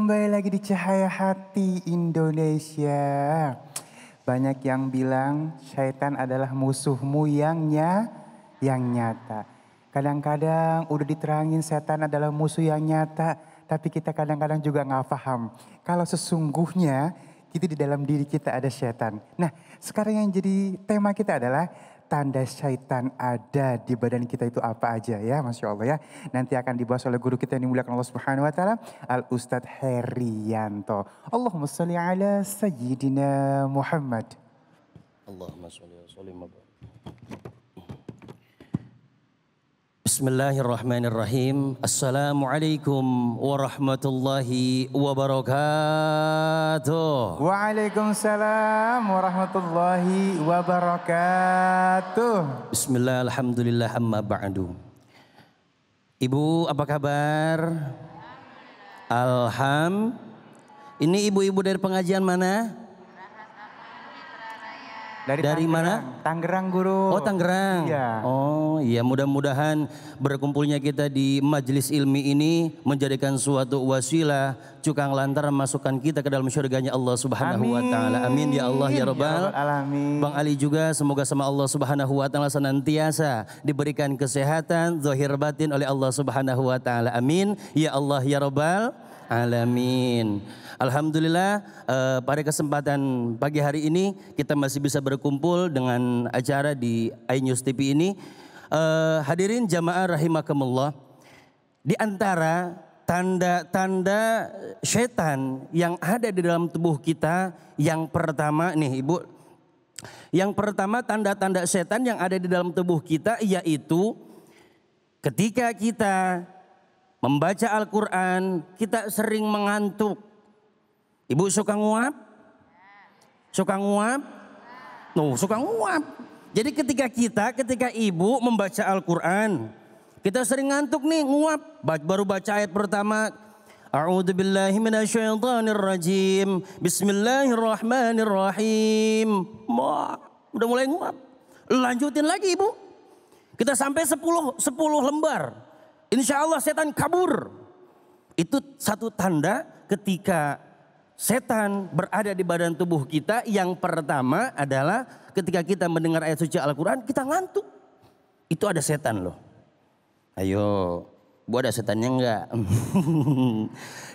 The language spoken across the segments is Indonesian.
Kembali lagi di Cahaya Hati Indonesia. Banyak yang bilang syaitan adalah musuhmu yang nyata. Kadang-kadang udah diterangin setan adalah musuh yang nyata. Tapi kita kadang-kadang juga nggak paham kalau sesungguhnya itu di dalam diri kita ada setan. Nah, sekarang yang jadi tema kita adalah tanda syaitan ada di badan kita itu apa aja ya, Masya Allah ya. Nanti akan dibahas oleh guru kita yang dimuliakan Allah Subhanahu Wa Ta'ala, Al Ustadz Herianto. Allahumma salli ala Sayyidina Muhammad. Allahumma salli ala Sayyidina Muhammad. Bismillahirrahmanirrahim. Assalamualaikum warahmatullahi wabarakatuh. Waalaikumsalam warahmatullahi wabarakatuh. Bismillah, alhamdulillah, amma ba'du. Ibu, apa kabar? Alhamdulillah. Ini ibu-ibu dari pengajian mana? Dari mana? Tangerang, guru. Oh, Tangerang. Iya. Oh, iya, mudah-mudahan berkumpulnya kita di majelis ilmi ini menjadikan suatu wasilah cukang lantar masukkan kita ke dalam syurganya Allah Subhanahu wa taala. Amin ya Allah ya rabbal alamin. Bang Ali juga semoga sama Allah Subhanahu wa taala senantiasa diberikan kesehatan zahir batin oleh Allah Subhanahu wa taala. Amin ya Allah ya rabbal alamin. Alhamdulillah pada kesempatan pagi hari ini kita masih bisa berkumpul dengan acara di Inews TV ini. Hadirin jamaah rahimakumullah, di antara tanda-tanda setan yang ada di dalam tubuh kita, yang pertama nih Ibu, yang pertama tanda-tanda setan yang ada di dalam tubuh kita yaitu ketika kita membaca Al-Quran, kita sering mengantuk. Ibu suka nguap? Suka nguap? Tuh, suka nguap. Jadi ketika ibu membaca Al-Quran, kita sering ngantuk nih, nguap. Baru baca ayat pertama. A'udzubillahiminasyaitanirrajim. Bismillahirrahmanirrahim. Udah mulai nguap. Lanjutin lagi Ibu. Kita sampai 10 lembar. Insya Allah setan kabur. Itu satu tanda ketika setan berada di badan tubuh kita. Yang pertama adalah ketika kita mendengar ayat suci Al-Quran kita ngantuk. Itu ada setan loh. Ayo, Bu, ada setannya enggak?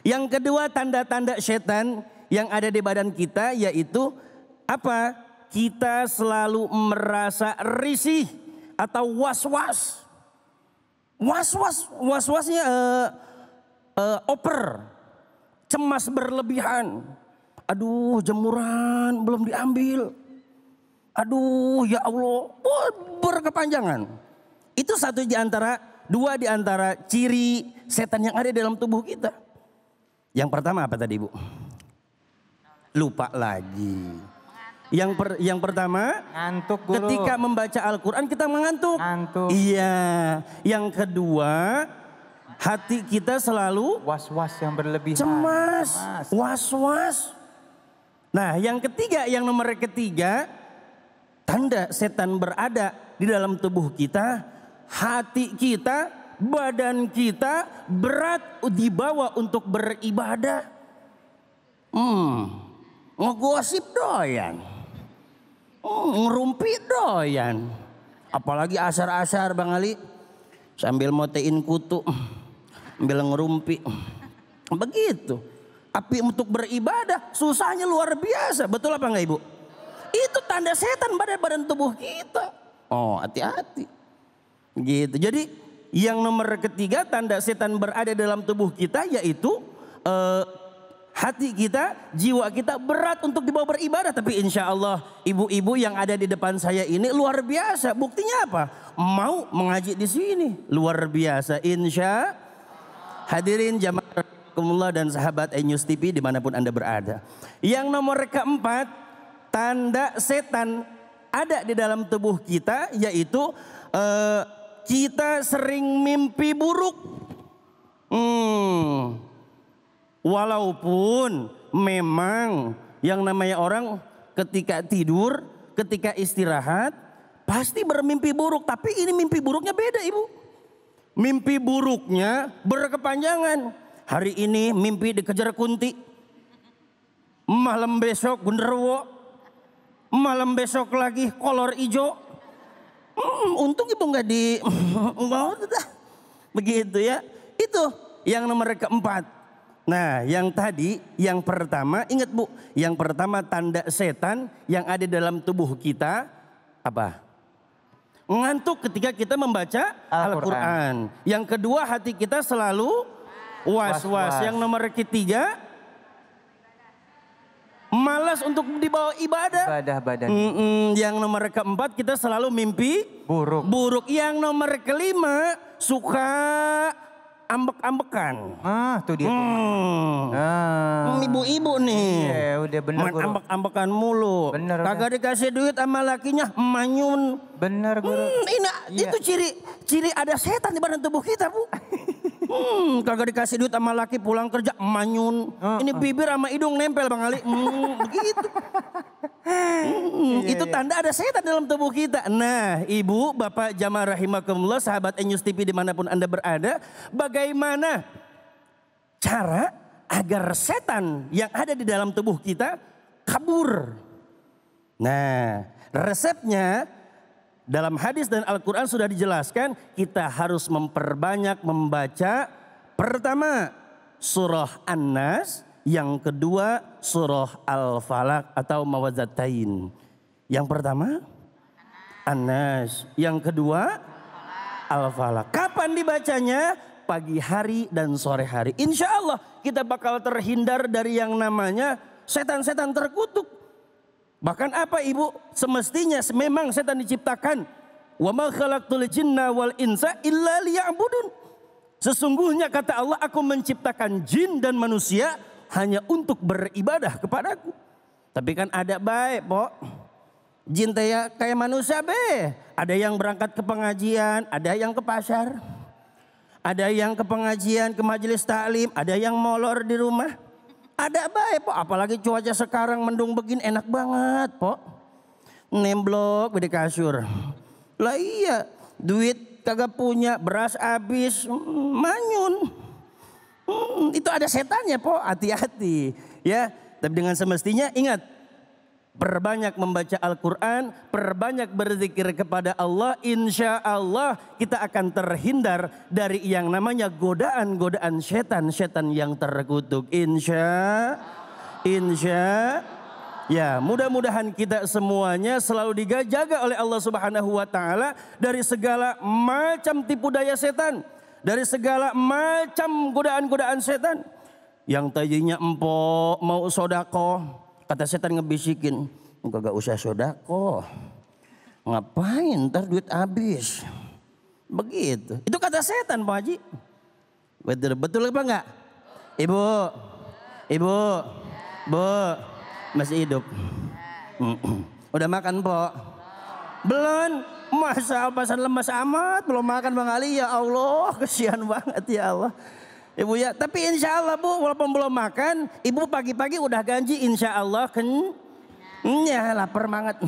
Yang kedua tanda-tanda setan yang ada di badan kita yaitu apa? Kita selalu merasa risih atau was-was. Was-wasnya over, cemas berlebihan. Aduh, jemuran belum diambil. Aduh, ya Allah, berkepanjangan. Itu satu di antara, dua di antara ciri setan yang ada dalam tubuh kita. Yang pertama apa tadi Ibu? Lupa lagi. Yang pertama, ngantuk, guru. Ketika membaca Al-Quran kita mengantuk. Ngantuk. Iya. Yang kedua, hati kita selalu was-was yang berlebihan. Cemas, was-was. Nah, yang ketiga, yang nomor ketiga, tanda setan berada di dalam tubuh kita, hati kita, badan kita berat dibawa untuk beribadah. Ngegosip doyan. Ngerumpi doyan. Apalagi asar-asar Bang Ali. Sambil motein kutu. Sambil ngerumpi. Begitu. Api untuk beribadah susahnya luar biasa. Betul apa enggak Ibu? Itu tanda setan pada badan tubuh kita. Oh, hati-hati. Gitu. Jadi yang nomor ketiga tanda setan berada dalam tubuh kita yaitu hati kita, jiwa kita berat untuk dibawa beribadah. Tapi insya Allah ibu-ibu yang ada di depan saya ini luar biasa. Buktinya apa? Mau mengaji di sini. Luar biasa. Insya hadirin jamaah rahimakumullah dan sahabat Inews TV dimanapun Anda berada. Yang nomor keempat, tanda setan ada di dalam tubuh kita yaitu kita sering mimpi buruk. Walaupun memang yang namanya orang ketika tidur, ketika istirahat pasti bermimpi buruk. Tapi ini mimpi buruknya beda Ibu. Mimpi buruknya berkepanjangan. Hari ini mimpi dikejar kunti. Malam besok genderuwo. Malam besok lagi kolor ijo. Untung ibu nggak di... Begitu ya. Itu yang nomor keempat. Nah, yang tadi, yang pertama, ingat Bu, yang pertama tanda setan yang ada dalam tubuh kita, apa? Ngantuk ketika kita membaca Al-Quran. Yang kedua, hati kita selalu was-was. Yang nomor ketiga, malas untuk dibawa ibadah. Yang nomor keempat, kita selalu mimpi buruk. Yang nomor kelima, suka ambek-ambekan. Ah, tuh dia. Ibu-ibu nih. Iya, udah bener. Ambek-ambekan mulu. Bener. Kagak dikasih duit sama lakinya, manyun. Bener, Guru. Itu ciri ada setan di badan tubuh kita, Bu. Kagak dikasih duit sama laki, pulang kerja manyun. Ini bibir sama hidung nempel, Bang Ali. Begitu. Itu tanda ada setan dalam tubuh kita. Nah, Ibu, Bapak, jamaah rahimakumullah, sahabat Inews TV dimanapun Anda berada, bagaimana cara agar setan yang ada di dalam tubuh kita kabur? Nah, resepnya dalam hadis dan Al-Quran sudah dijelaskan, kita harus memperbanyak membaca pertama surah An-Nas. Yang kedua surah Al-Falaq atau Mawadzatain. Yang pertama Anas. Yang kedua Al-Falaq. Kapan dibacanya? Pagi hari dan sore hari. Insya Allah kita bakal terhindar dari yang namanya setan-setan terkutuk. Bahkan apa Ibu? Semestinya memang setan diciptakan. Wa ma khalaqtul jinna wal insa illa liya'budun. Sesungguhnya kata Allah, aku menciptakan jin dan manusia hanya untuk beribadah kepadaku. Tapi kan ada baik, Pok. Jin kayak manusia, be. Ada yang berangkat ke pengajian, ada yang ke pasar. Ada yang ke pengajian, ke majelis taklim, ada yang molor di rumah. Ada baik, Pok. Apalagi cuaca sekarang mendung begini, enak banget, Pok. Nemblok di kasur. Lah iya, duit kagak punya, beras habis, manyun. Itu ada setannya, Po. Hati-hati ya. Tapi dengan semestinya ingat, perbanyak membaca Al-Quran, perbanyak berzikir kepada Allah. Insya Allah kita akan terhindar dari yang namanya godaan-godaan setan-setan yang terkutuk. Insya ya, mudah-mudahan kita semuanya selalu dijaga oleh Allah Subhanahu wa Ta'ala dari segala macam tipu daya setan. Dari segala macam godaan-godaan setan. Yang tadinya empok mau sodako. Kata setan ngebisikin. Kagak usah sodako. Ngapain ntar duit habis. Begitu. Itu kata setan Pak Haji. Betul, betul apa enggak? Ibu. Ibu. Bu. Masih hidup. Udah makan Pok? Belum. Masa pasan lemas amat, belum makan Bang Ali, ya Allah, kesian banget ya Allah. Ibu ya, tapi insya Allah Bu, walaupun belum makan, Ibu pagi-pagi udah ganji insya Allah. Ya lapar banget.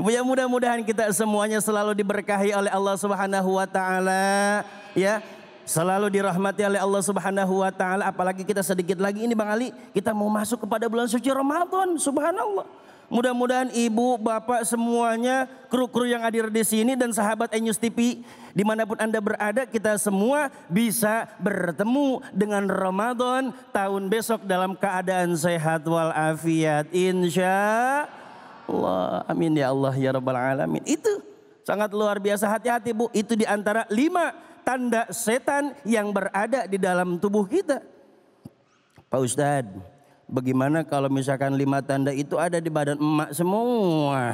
Ibu ya, mudah-mudahan kita semuanya selalu diberkahi oleh Allah Subhanahu wa Ta'ala. Ya, selalu dirahmati oleh Allah Subhanahu wa Ta'ala. Apalagi kita sedikit lagi ini Bang Ali, kita mau masuk kepada bulan suci Ramadan, subhanallah. Mudah-mudahan Ibu, Bapak semuanya, kru-kru yang hadir di sini dan sahabat Inews TV dimanapun Anda berada, kita semua bisa bertemu dengan Ramadan tahun besok dalam keadaan sehat walafiat. Insya Allah. Amin ya Allah ya Rabbal Alamin. Itu sangat luar biasa, hati-hati Bu. Itu diantara 5 tanda setan yang berada di dalam tubuh kita. Pak Ustadz, bagaimana kalau misalkan 5 tanda itu ada di badan emak semua?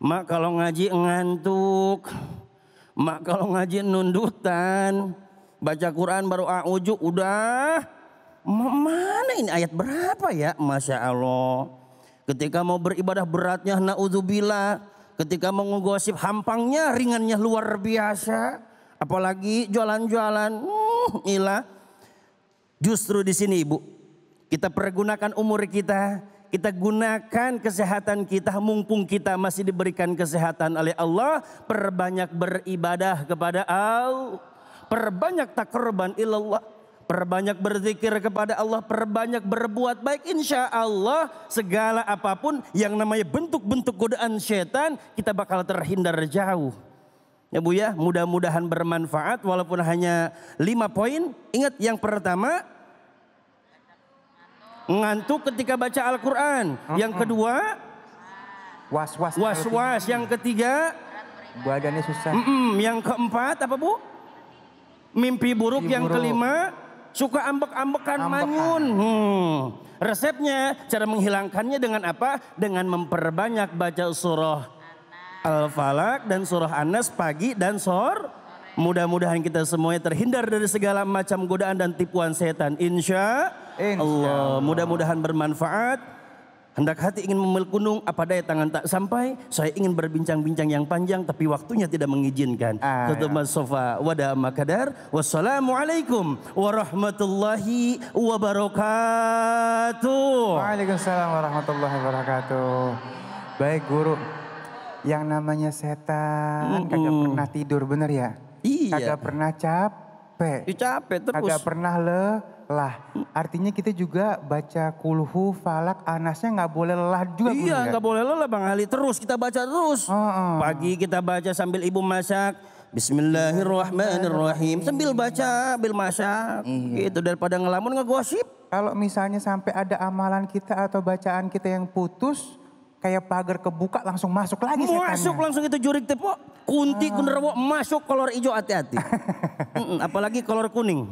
Emak kalau ngaji ngantuk. Emak kalau ngaji nundutan. Baca Quran baru a'uju udah. Mana ini ayat berapa ya? Masya Allah. Ketika mau beribadah beratnya na'udzubillah. Ketika mau ngegosip hampangnya, ringannya luar biasa. Apalagi jualan-jualan. Ilah. Justru di sini Ibu. Kita pergunakan umur kita, kita gunakan kesehatan kita, mumpung kita masih diberikan kesehatan oleh Allah, perbanyak beribadah kepada Allah. perbanyak takarruban ilallah, perbanyak berzikir kepada Allah, perbanyak berbuat baik. Insya Allah segala apapun yang namanya bentuk-bentuk godaan setan kita bakal terhindar jauh. Ya Bu ya, mudah-mudahan bermanfaat walaupun hanya 5 poin. Ingat, yang pertama ngantuk ketika baca Al-Quran. Yang kedua was-was. Was-was. Yang ketiga badannya susah. Yang keempat apa Bu? Mimpi buruk. Yang kelima suka ambek-ambekan manyun. Resepnya, cara menghilangkannya dengan apa? Dengan memperbanyak baca surah Al-Falaq dan surah Anas pagi dan sore. Mudah-mudahan kita semuanya terhindar dari segala macam godaan dan tipuan setan. Insya Allah. Mudah-mudahan bermanfaat. Hendak hati ingin memel kunung, apa daya tangan tak sampai. Saya ingin berbincang-bincang yang panjang tapi waktunya tidak mengizinkan. Tutupan sofa wada makadar. Wassalamualaikum warahmatullahi wabarakatuh. Waalaikumsalam warahmatullahi wabarakatuh. Baik Guru, yang namanya setan kagak pernah tidur, bener ya? Iya. Kagak pernah capek. Capek terus. Kagak pernah lelah. Artinya kita juga baca kulhu, falak, Anasnya nggak boleh lelah juga. Iya, nggak boleh lelah Bang Ali. Terus kita baca terus. Pagi kita baca sambil ibu masak. Bismillahirrahmanirrahim. Sambil baca, sambil masak. Gitu, daripada ngelamun ngegosip. Kalau misalnya sampai ada amalan kita atau bacaan kita yang putus, kayak pagar kebuka langsung masuk lagi setannya. Masuk langsung itu jurik tepo. Kunti kunderwo masuk kolor hijau, hati-hati. Apalagi kolor kuning.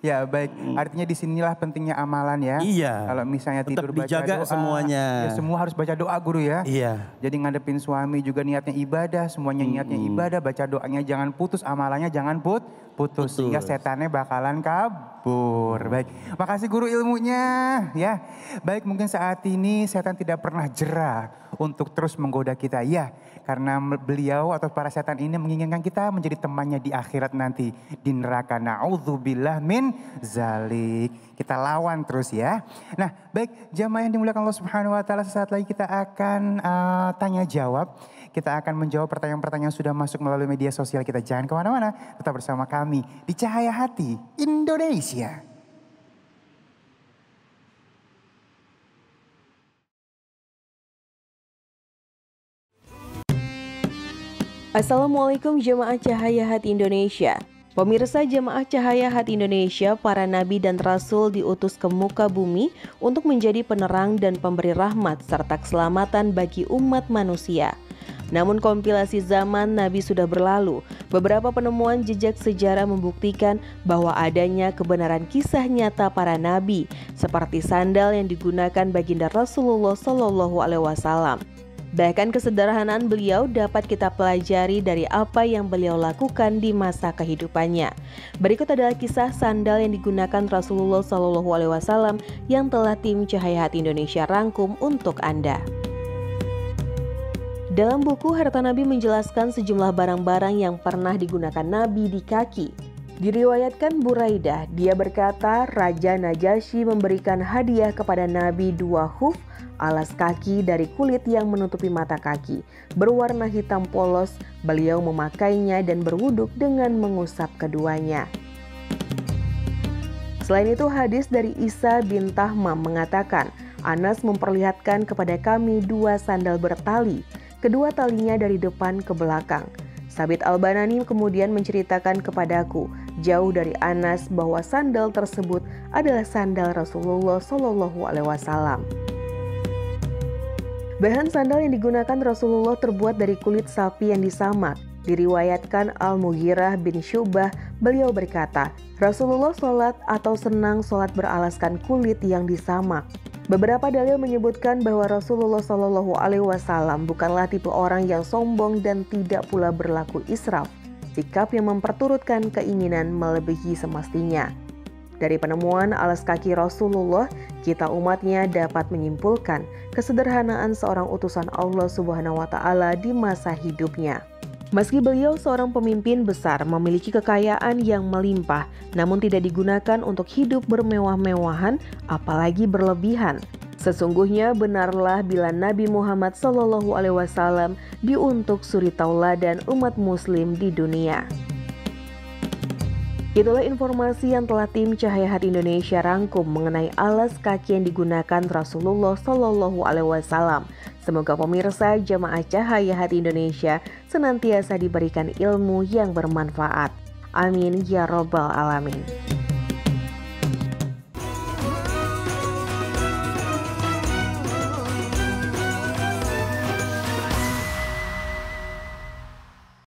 Ya baik, artinya disinilah pentingnya amalan ya. Iya. Kalau misalnya tetap tidur dijaga baca doa, semuanya. Ya semua harus baca doa Guru ya. Iya. Jadi ngadepin suami juga niatnya ibadah, semuanya niatnya ibadah. Baca doanya jangan putus, amalannya jangan putus. Sehingga setannya bakalan kabur. Baik, makasih Guru ilmunya ya. Baik, mungkin saat ini setan tidak pernah jera untuk terus menggoda kita ya. Karena beliau atau para setan ini menginginkan kita menjadi temannya di akhirat nanti. Di neraka, na'udzubillah min zalik. Kita lawan terus ya. Nah baik jamaah yang dimuliakan Allah subhanahu wa ta'ala. Sesaat lagi kita akan tanya jawab. Kita akan menjawab pertanyaan-pertanyaan yang sudah masuk melalui media sosial kita. Jangan kemana-mana, tetap bersama kami di Cahaya Hati Indonesia. Assalamualaikum jemaah Cahaya Hati Indonesia. Pemirsa jemaah Cahaya Hati Indonesia, para nabi dan rasul diutus ke muka bumi untuk menjadi penerang dan pemberi rahmat serta keselamatan bagi umat manusia. Namun kompilasi zaman nabi sudah berlalu. Beberapa penemuan jejak sejarah membuktikan bahwa adanya kebenaran kisah nyata para nabi, seperti sandal yang digunakan baginda Rasulullah SAW. Bahkan kesederhanaan beliau dapat kita pelajari dari apa yang beliau lakukan di masa kehidupannya. Berikut adalah kisah sandal yang digunakan Rasulullah SAW yang telah tim Cahaya Hati Indonesia rangkum untuk Anda. Dalam buku Harta Nabi menjelaskan sejumlah barang-barang yang pernah digunakan Nabi di kaki. Diriwayatkan Buraidah, dia berkata Raja Najasyi memberikan hadiah kepada Nabi 2 khuf, alas kaki dari kulit yang menutupi mata kaki, berwarna hitam polos. Beliau memakainya dan berwuduk dengan mengusap keduanya. Selain itu hadis dari Isa bin Tahmam mengatakan, Anas memperlihatkan kepada kami 2 sandal bertali, kedua talinya dari depan ke belakang. Sabit Al Banani kemudian menceritakan kepadaku jauh dari Anas bahwa sandal tersebut adalah sandal Rasulullah SAW. Bahan sandal yang digunakan Rasulullah terbuat dari kulit sapi yang disamak. Diriwayatkan Al Mughirah bin Syu'bah, beliau berkata, Rasulullah sholat atau senang sholat beralaskan kulit yang disamak. Beberapa dalil menyebutkan bahwa Rasulullah SAW bukanlah tipe orang yang sombong dan tidak pula berlaku israf, sikap yang memperturutkan keinginan melebihi semestinya. Dari penemuan alas kaki Rasulullah, kita umatnya dapat menyimpulkan kesederhanaan seorang utusan Allah SWT di masa hidupnya. Meski beliau seorang pemimpin besar, memiliki kekayaan yang melimpah, namun tidak digunakan untuk hidup bermewah-mewahan, apalagi berlebihan. Sesungguhnya benarlah bila Nabi Muhammad SAW diuntuk suri tauladan umat muslim di dunia. Itulah informasi yang telah tim Cahaya Hati Indonesia rangkum mengenai alas kaki yang digunakan Rasulullah Shallallahu Alaihi Wasallam. Semoga pemirsa jamaah Cahaya Hati Indonesia senantiasa diberikan ilmu yang bermanfaat. Amin ya robbal alamin.